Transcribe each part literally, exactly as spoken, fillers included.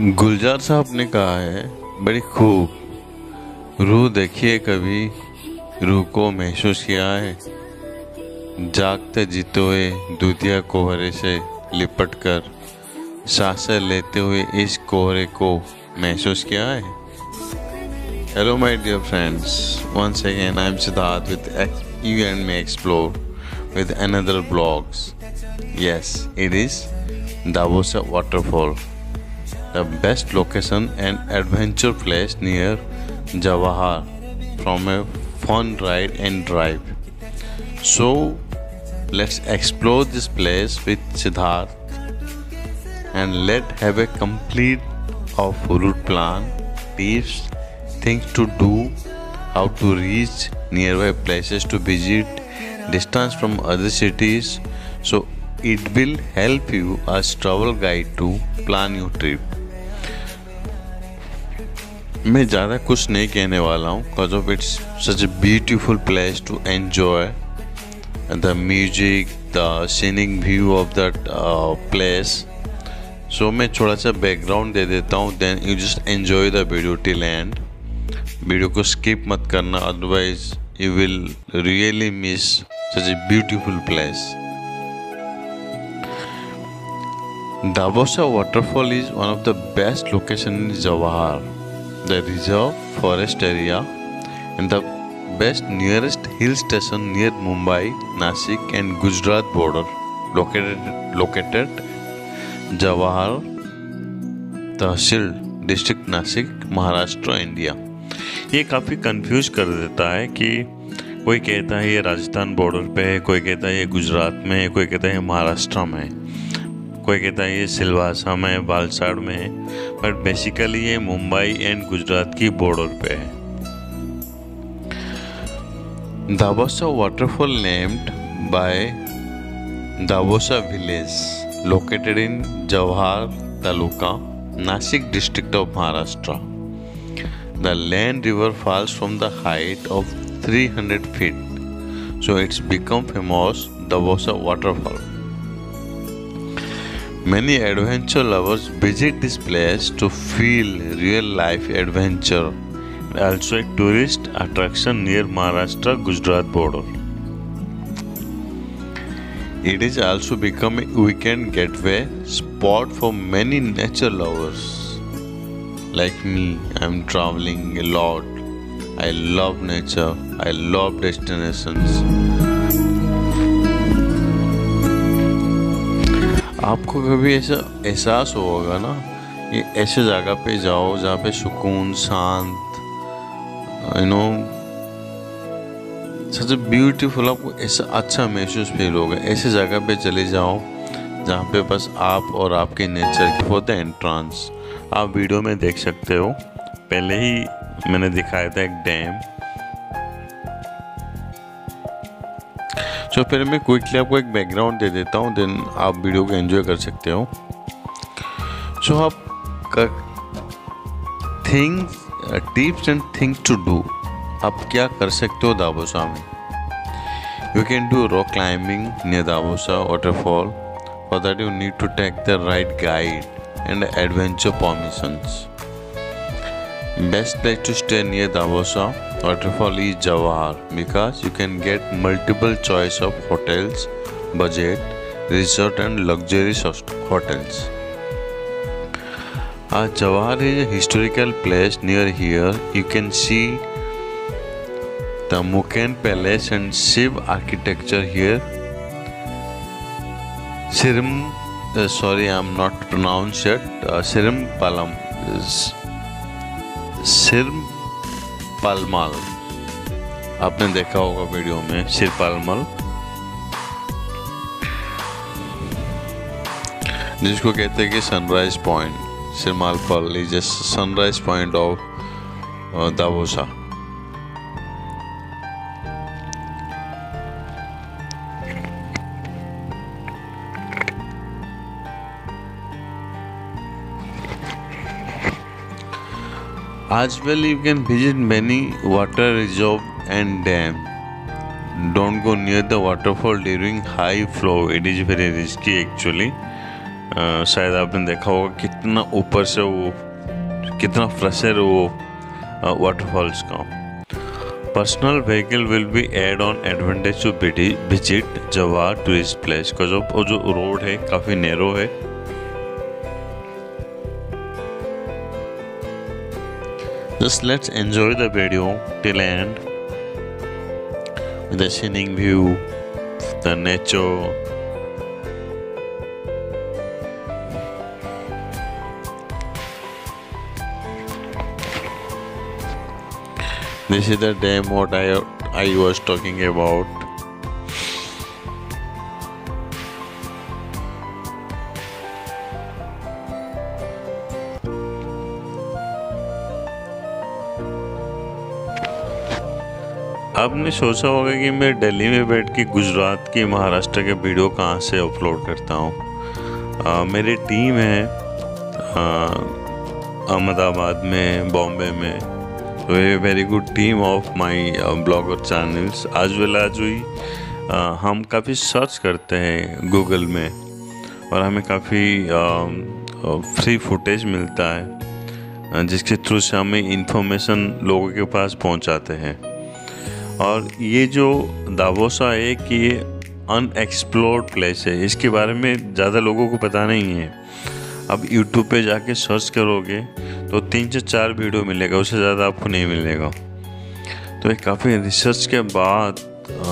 गुलजार साहब ने कहा है, बड़ी खूब रूह देखिए, कभी रूह को महसूस किया है। जागते जीतोए दूधिया कोहरे से लिपट कर सांसें लेते हुए इस कोहरे को महसूस किया है। Hello my dear friends, once again I am Siddharth with you and me explore with another blogs. Yes, it is Dabhosa waterfall, the best location and adventure place near Jawhar from a fun ride and drive. So let's explore this place with Siddharth and let's have a complete of route plan, tips, things to do, how to reach nearby places to visit, distance from other cities. So it will help you as travel guide to plan your trip. मैं ज़्यादा कुछ नहीं कहने वाला हूँ because of it's such a beautiful place to enjoy the music, the scenic view of that place. So मैं थोड़ा सा बैकग्राउंड दे देता हूँ, then you just enjoy the video till end. Video को स्किप मत करना, otherwise you will really miss such a beautiful place. Dabhosa waterfall is one of the best location in Jawhar, the reserve forest area and the best nearest hill station near Mumbai, Nasik and Gujarat border, located located Jawhar Tehsil district Nasik, Maharashtra, India। ये काफ़ी confuse कर देता है कि कोई कहता है ये राजस्थान बॉर्डर पे है, कोई कहता है ये गुजरात में है, कोई कहता है महाराष्ट्र में है, कोई कहता है ये सिलवासा में, बालसाड में है, बट बेसिकली ये मुंबई एंड गुजरात की बॉर्डर पे है। Dabhosa waterfall named by Dabhosa village located in Jawhar taluka, Nashik district of Maharashtra. The land river falls from the height of three hundred feet, सो it's become famous Dabhosa waterfall. Many adventure lovers visit this place to feel real life adventure and also a tourist attraction near Maharashtra Gujarat border. It is also become a weekend getaway spot for many nature lovers like me. I am traveling a lot, I love nature, I love destinations। आपको कभी ऐसा एहसास होगा ना, ये ऐसे जगह पे जाओ जहाँ पे सुकून, शांत, यू नो सच ब्यूटीफुल, आपको ऐसा अच्छा महसूस फील होगा। ऐसे जगह पे चले जाओ जहाँ पे बस आप और आपके नेचर की होता है एंट्रांस। आप वीडियो में देख सकते हो, पहले ही मैंने दिखाया था एक डैम। तो फिर मैं क्विकली आपको एक बैकग्राउंड दे देता हूँ, देन आप वीडियो को एंजॉय कर सकते हो। सो so, आप things, tips and things to do, आप क्या कर सकते हो दाभोसा में। You can do rock climbing near Dabhosa waterfall, for that you need to take the right guide and adventure permissions. Best place to stay near Dabosa waterfall is Jawhar because you can get multiple choice of hotels, budget, resort and luxury hotels. Uh, Jawhar is a historical place near here. You can see the Mukan Palace and Shiv architecture here. Sirim, uh, sorry, I am not pronounced it. Uh, Sirpalam is सिरपालमल, आपने देखा होगा video में सिरपालमल, जिसको कहते हैं कि sunrise point. Sirmal fall is a sunrise point of Dabhosa. As well, you can visit many water reserve and dam. Don't go near the waterfall during high flow. It is very risky actually. आ, शायद आपने देखा होगा कितना ऊपर से वो कितना फ्रेश है वो वाटरफॉल्स का। Personal vehicle will be add on advantage to visit Jawhar tourist place. का जो वो जो रोड है काफ़ी नैरो है, just let's enjoy the video till end with the scenic view, the nature. This is the dam what I I was talking about. आपने सोचा होगा कि मैं दिल्ली में बैठ के गुजरात की महाराष्ट्र के वीडियो कहाँ से अपलोड करता हूँ। मेरी टीम है अहमदाबाद में, बॉम्बे में। Very good team of my blogger channels. आज वेला आज हुई हम काफ़ी सर्च करते हैं गूगल में और हमें काफ़ी फ्री फुटेज मिलता है जिसके थ्रू से हमें इंफॉर्मेशन लोगों के पास पहुंचाते हैं। और ये जो दाभोसा है कि ये अनएक्सप्लोर्ड प्लेस है, इसके बारे में ज़्यादा लोगों को पता नहीं है। अब यूट्यूब पे जाके सर्च करोगे तो तीन से चार वीडियो मिलेगा, उससे ज़्यादा आपको नहीं मिलेगा। तो एक काफ़ी रिसर्च के बाद आ,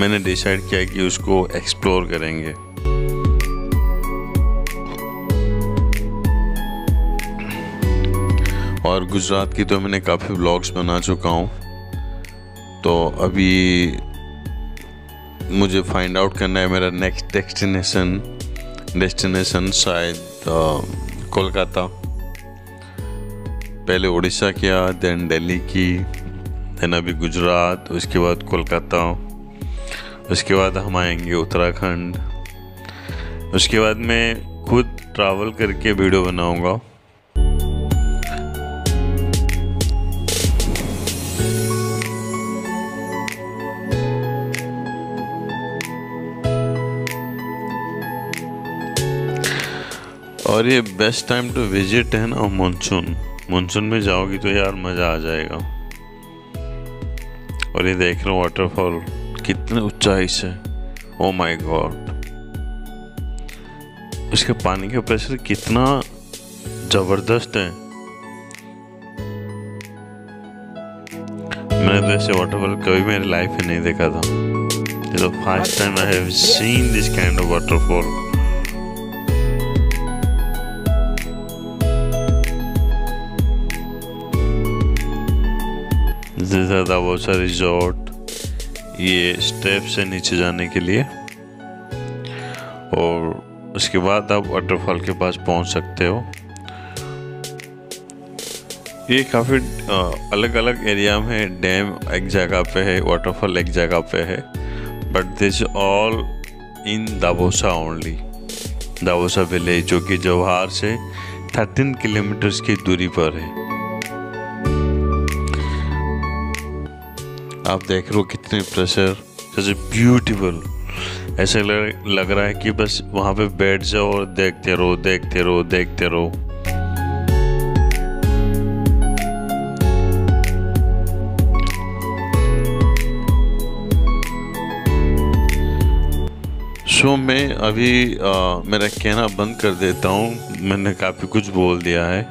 मैंने डिसाइड किया कि उसको एक्सप्लोर करेंगे। और गुजरात की तो मैंने काफ़ी व्लॉग्स बना चुका हूँ, तो अभी मुझे फाइंड आउट करना है मेरा नेक्स्ट डेस्टिनेशन डेस्टिनेशन शायद कोलकाता। पहले उड़ीसा किया, देन दिल्ली की, देन अभी गुजरात, उसके बाद कोलकाता, उसके बाद हम आएंगे उत्तराखंड। उसके बाद मैं खुद ट्रैवल करके वीडियो बनाऊंगा। और ये बेस्ट टाइम टू विजिट है ना मानसून। मानसून में जाओगी तो यार मज़ा आ जाएगा। और ये देख रहे हो वाटरफॉल कितने ऊंचाई से, ओ माय गॉड। इसके पानी का प्रेशर कितना ज़बरदस्त है। मैंने तो ऐसे वाटरफॉल कभी मेरी लाइफ में नहीं देखा था। ये तो first time I have seen this kind of waterfall. जैसा दाभोसा रिजॉर्ट, ये स्टेप से नीचे जाने के लिए, और उसके बाद आप वाटरफॉल के पास पहुंच सकते हो। ये काफ़ी अलग अलग एरिया में, डैम एक जगह पे है, वाटरफॉल एक जगह पे है, but this all in Dabhosa only. Dabhosa village जो कि जवाहर से थर्टीन किलोमीटर्स की दूरी पर है। आप देख रहे हो कितने प्रेशर, जैसे ब्यूटीफुल ऐसे लग रहा है कि बस वहाँ पे बैठ जाओ और देखते रहो देखते रहो देखते रहो। शो में अभी आ, मेरा कहना बंद कर देता हूँ, मैंने काफ़ी कुछ बोल दिया है। आ,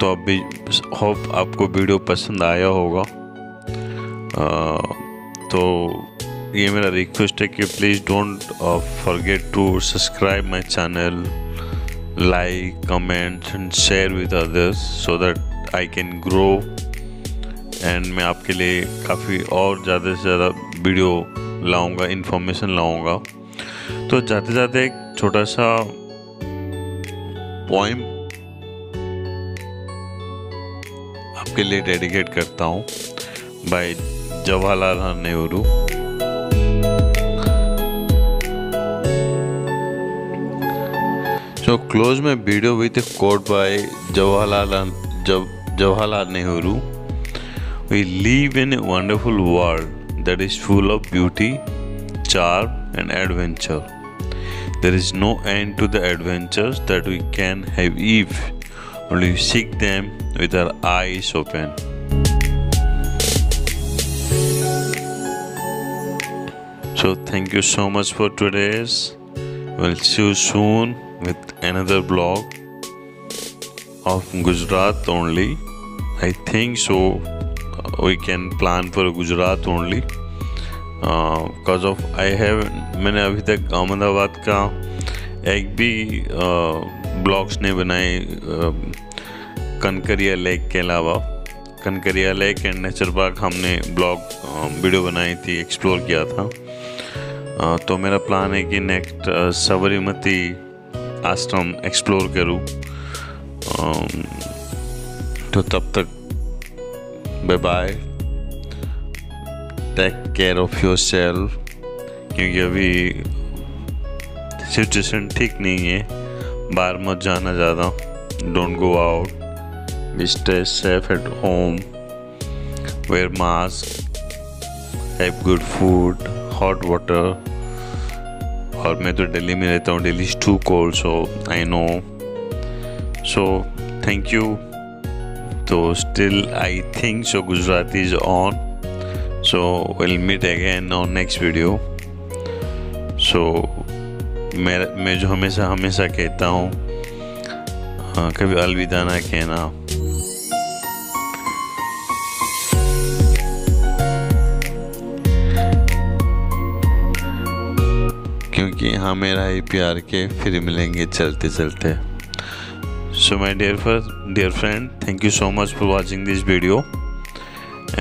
तो अभी होप आपको वीडियो पसंद आया होगा। आ, तो ये मेरा रिक्वेस्ट है कि please don't forget to subscribe my channel, like, comment and share with others so that I can grow. And मैं आपके लिए काफ़ी और ज़्यादा से ज़्यादा वीडियो लाऊंगा, इन्फॉर्मेशन लाऊंगा। तो जाते जाते एक छोटा सा पोएम आपके लिए डेडिकेट करता हूँ by Jawaharlal Nehru. So close my video with a quote by Jawaharlal Jawaharlal Nehru. We live in a wonderful world that is full of beauty, charm and adventure. There is no end to the adventures that we can have if only we seek them with our eyes open. So thank you so much for today's. We'll see you soon with another blog of Gujarat only. I think so. We can plan for Gujarat only. Because of I have मैंने अभी तक अहमदाबाद का एक भी blogs uh, नहीं बनाए uh, Kankaria lake के अलावा. Kankaria lake and nature park हमने ब्लॉग uh, वीडियो बनाई थी, एक्सप्लोर किया था. uh, तो मेरा प्लान है कि नेक्स्ट uh, साबरीमती आश्रम एक्सप्लोर करूँ. uh, तो तब तक bye bye. Take care of your self, क्योंकि अभी सिचुएशन ठीक नहीं है. बाहर मत जाना ज़्यादा. Don't go out. Stay safe at home. Wear mask. Have good food, hot water. और मैं तो दिल्ली में रहता हूँ. Delhi is too cold, so I know. So thank you. तो still I think so Gujarati is on. So we'll meet again on next video. So मैं मैं जो हमेशा हमेशा कहता हूँ, हाँ, कभी अलविदा ना कहना. क्योंकि हाँ, मेरा ही प्यार के फिर मिलेंगे चलते चलते. So my dear dear friend, thank you so much for watching this video.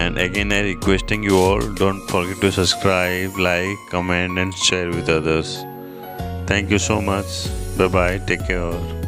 And again, I requesting you all, don't forget to subscribe, like, comment and share with others. Thank you so much. Bye bye. Take care.